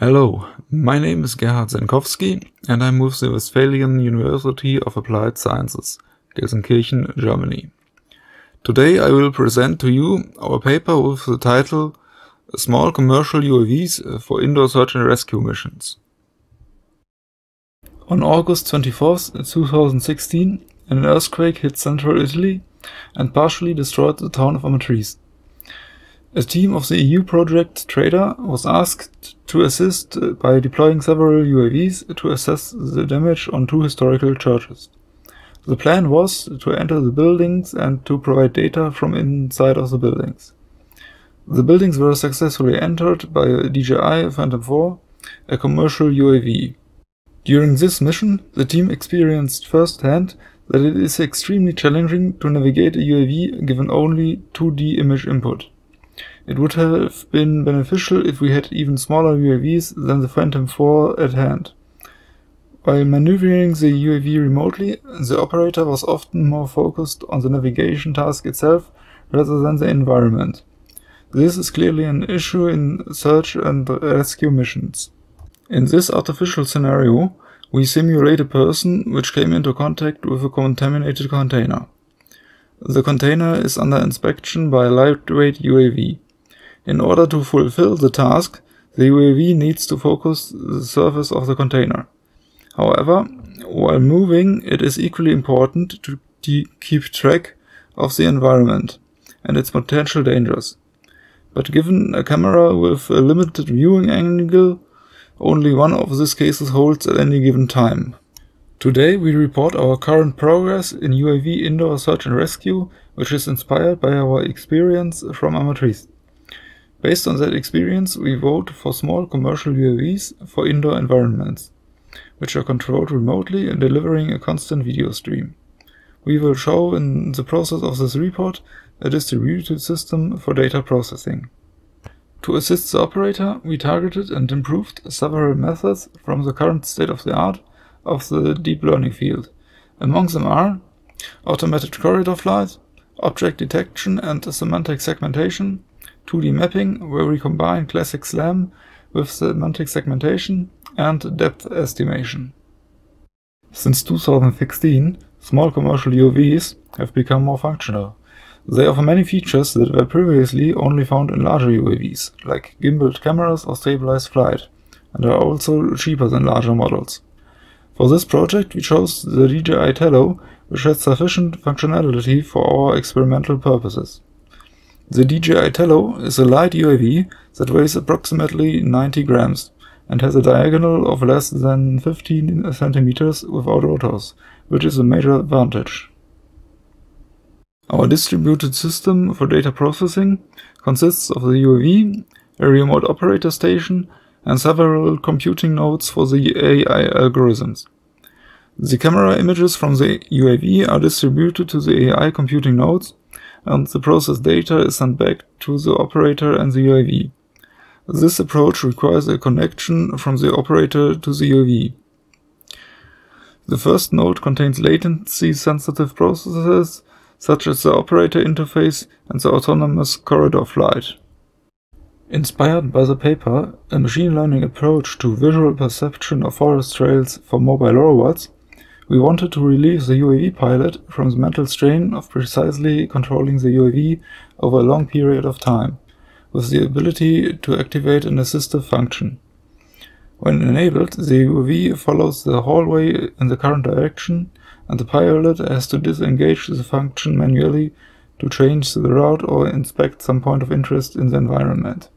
Hello, my name is Gerhard Zenkowski and I'm with the Westphalian University of Applied Sciences, Gelsenkirchen, Germany. Today I will present to you our paper with the title Small Commercial UAVs for Indoor Search and Rescue Missions. On August 24, 2016, an earthquake hit central Italy and partially destroyed the town of Amatrice. A team of the EU project Trader was asked to assist by deploying several UAVs to assess the damage on two historical churches. The plan was to enter the buildings and to provide data from inside of the buildings. The buildings were successfully entered by a DJI Phantom 4, a commercial UAV. During this mission, the team experienced firsthand that it is extremely challenging to navigate a UAV given only 2D image input. It would have been beneficial if we had even smaller UAVs than the Phantom 4 at hand. While maneuvering the UAV remotely, the operator was often more focused on the navigation task itself rather than the environment. This is clearly an issue in search and rescue missions. In this artificial scenario, we simulate a person which came into contact with a contaminated container. The container is under inspection by a lightweight UAV. In order to fulfill the task, the UAV needs to focus the surface of the container. However, while moving, it is equally important to keep track of the environment and its potential dangers. But given a camera with a limited viewing angle, only one of these cases holds at any given time. Today we report our current progress in UAV indoor search and rescue, which is inspired by our experience from Amatrice. Based on that experience, we vote for small commercial UAVs for indoor environments, which are controlled remotely and delivering a constant video stream. We will show in the process of this report a distributed system for data processing. To assist the operator, we targeted and improved several methods from the current state-of-the-art of the deep learning field. Among them are automated corridor flight, object detection and semantic segmentation, 2D mapping, where we combine classic SLAM with semantic segmentation, and depth estimation. Since 2016, small commercial UAVs have become more functional. They offer many features that were previously only found in larger UAVs, like gimbaled cameras or stabilized flight, and are also cheaper than larger models. For this project, we chose the DJI Tello, which has sufficient functionality for our experimental purposes. The DJI Tello is a light UAV that weighs approximately 90 grams and has a diagonal of less than 15 centimeters without rotors, which is a major advantage. Our distributed system for data processing consists of the UAV, a remote operator station, and several computing nodes for the AI algorithms. The camera images from the UAV are distributed to the AI computing nodes, and the processed data is sent back to the operator and the UAV. This approach requires a connection from the operator to the UAV. The first node contains latency-sensitive processes, such as the operator interface and the autonomous corridor flight. Inspired by the paper, a machine learning approach to visual perception of forest trails for mobile robots, we wanted to relieve the UAV pilot from the mental strain of precisely controlling the UAV over a long period of time, with the ability to activate an assistive function. When enabled, the UAV follows the hallway in the current direction, and the pilot has to disengage the function manually to change the route or inspect some point of interest in the environment.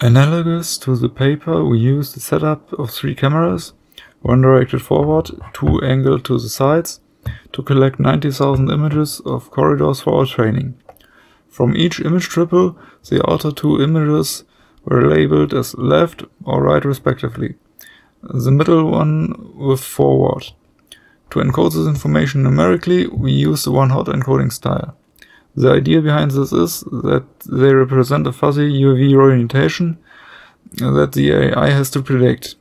Analogous to the paper, we used the setup of three cameras, one directed forward, two angled to the sides, to collect 90,000 images of corridors for our training. From each image triple, the outer two images were labeled as left or right respectively, the middle one with forward. To encode this information numerically, we used the one-hot encoding style. The idea behind this is that they represent a fuzzy UAV orientation that the AI has to predict.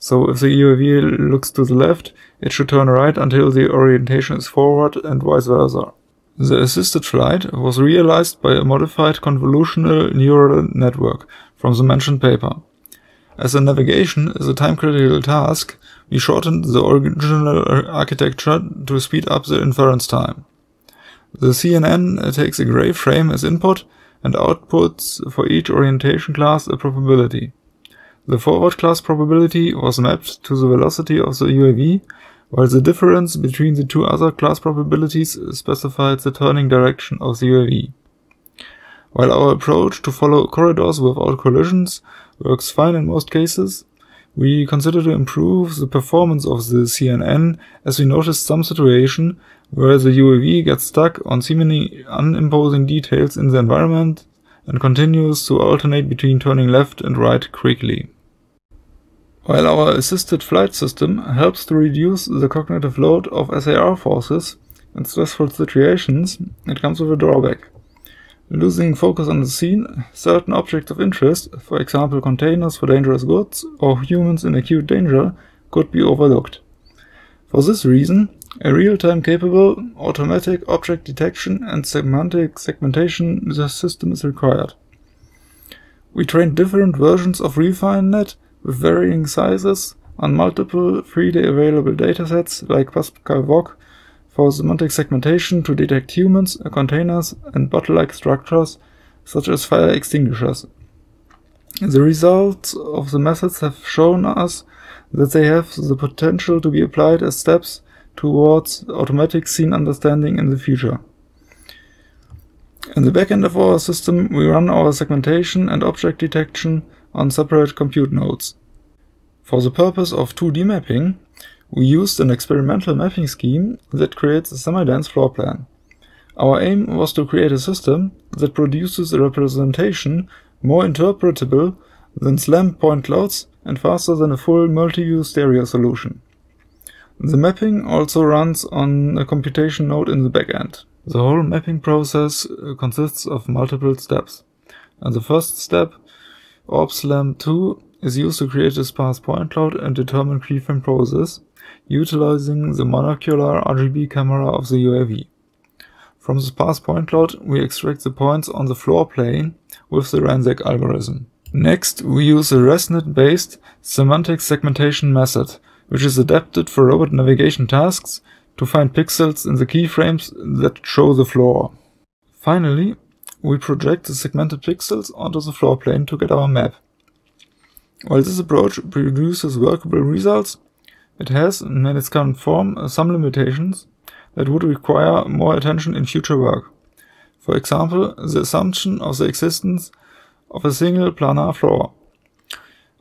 So if the UAV looks to the left, it should turn right until the orientation is forward and vice versa. The assisted flight was realized by a modified convolutional neural network from the mentioned paper. As a navigation is a time-critical task, we shortened the original architecture to speed up the inference time. The CNN takes a gray frame as input and outputs for each orientation class a probability. The forward class probability was mapped to the velocity of the UAV, while the difference between the two other class probabilities specified the turning direction of the UAV. While our approach to follow corridors without collisions works fine in most cases, we consider to improve the performance of the CNN as we noticed some situation where the UAV gets stuck on seemingly unimposing details in the environment and continues to alternate between turning left and right quickly. While our assisted flight system helps to reduce the cognitive load of SAR forces in stressful situations, it comes with a drawback. Losing focus on the scene, certain objects of interest, for example containers for dangerous goods or humans in acute danger, could be overlooked. For this reason, a real-time capable, automatic object detection and semantic segmentation system is required. We trained different versions of RefineNet with varying sizes on multiple freely available datasets like Pascal VOC for semantic segmentation to detect humans, containers, and bottle-like structures such as fire extinguishers. The results of the methods have shown us that they have the potential to be applied as steps towards automatic scene understanding in the future. In the backend of our system, we run our segmentation and object detection on separate compute nodes. For the purpose of 2D mapping, we used an experimental mapping scheme that creates a semi-dense floor plan. Our aim was to create a system that produces a representation more interpretable than SLAM point clouds and faster than a full multi-view stereo solution. The mapping also runs on a computation node in the backend. The whole mapping process consists of multiple steps. And the first step, ORB-SLAM 2, is used to create a sparse point cloud and determine keyframe poses, utilizing the monocular RGB camera of the UAV. From the sparse point cloud, we extract the points on the floor plane with the RANSAC algorithm. Next, we use a ResNet-based semantic segmentation method, which is adapted for robot navigation tasks to find pixels in the keyframes that show the floor. Finally, we project the segmented pixels onto the floor plane to get our map. While this approach produces workable results, it has, in its current form, some limitations that would require more attention in future work. For example, the assumption of the existence of a single planar floor.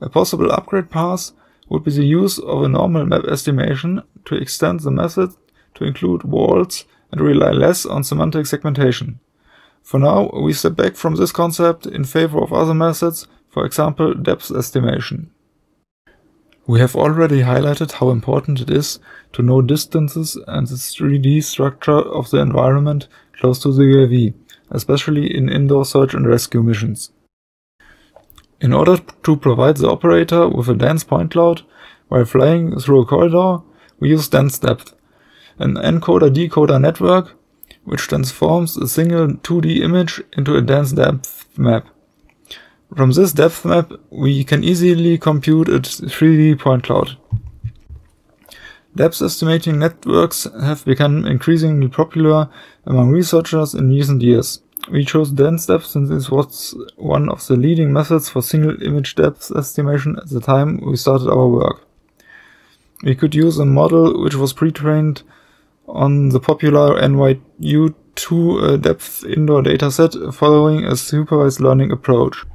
A possible upgrade path would be the use of a normal map estimation to extend the method to include walls and rely less on semantic segmentation. For now, we step back from this concept in favor of other methods, for example depth estimation. We have already highlighted how important it is to know distances and the 3D structure of the environment close to the UAV, especially in indoor search and rescue missions. In order to provide the operator with a dense point cloud while flying through a corridor, we use DenseDepth, an encoder-decoder network which transforms a single 2D image into a dense depth map. From this depth map, we can easily compute a 3D point cloud. Depth estimating networks have become increasingly popular among researchers in recent years. We chose DenseDepth since this was one of the leading methods for single image depth estimation at the time we started our work. We could use a model which was pre-trained on the popular NYU2 depth indoor dataset following a supervised learning approach.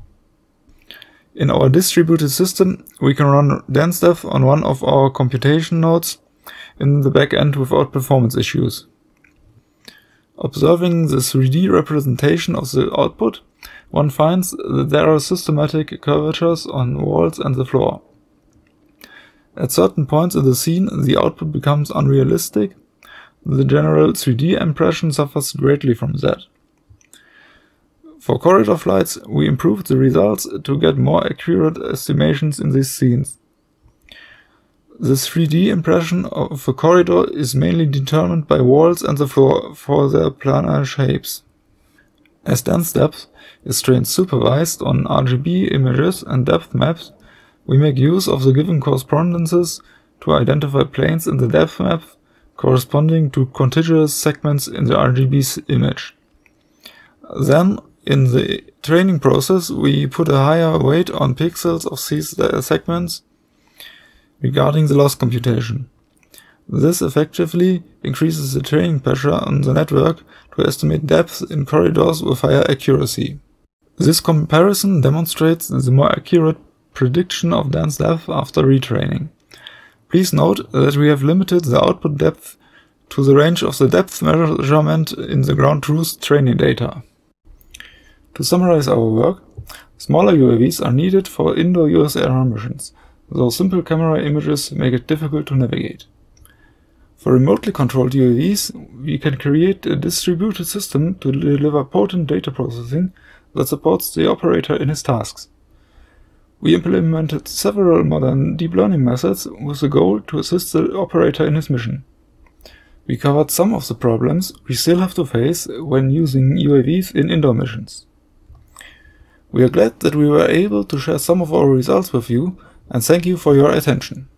In our distributed system, we can run DenseDepth on one of our computation nodes in the backend without performance issues. Observing the 3D representation of the output, one finds that there are systematic curvatures on walls and the floor. At certain points in the scene, the output becomes unrealistic. The general 3D impression suffers greatly from that. For corridor flights, we improved the results to get more accurate estimations in these scenes. The 3D impression of a corridor is mainly determined by walls and the floor for their planar shapes. As DenseDepth is trained supervised on RGB images and depth maps, We make use of the given correspondences to identify planes in the depth map corresponding to contiguous segments in the RGB image. Then, in the training process, we put a higher weight on pixels of these segments regarding the loss computation. This effectively increases the training pressure on the network to estimate depth in corridors with higher accuracy. This comparison demonstrates the more accurate prediction of dense depth after retraining. Please note that we have limited the output depth to the range of the depth measurement in the ground truth training data. To summarize our work, smaller UAVs are needed for indoor USAR missions, though simple camera images make it difficult to navigate. For remotely controlled UAVs, we can create a distributed system to deliver potent data processing that supports the operator in his tasks. We implemented several modern deep learning methods with the goal to assist the operator in his mission. We covered some of the problems we still have to face when using UAVs in indoor missions. We are glad that we were able to share some of our results with you, and thank you for your attention.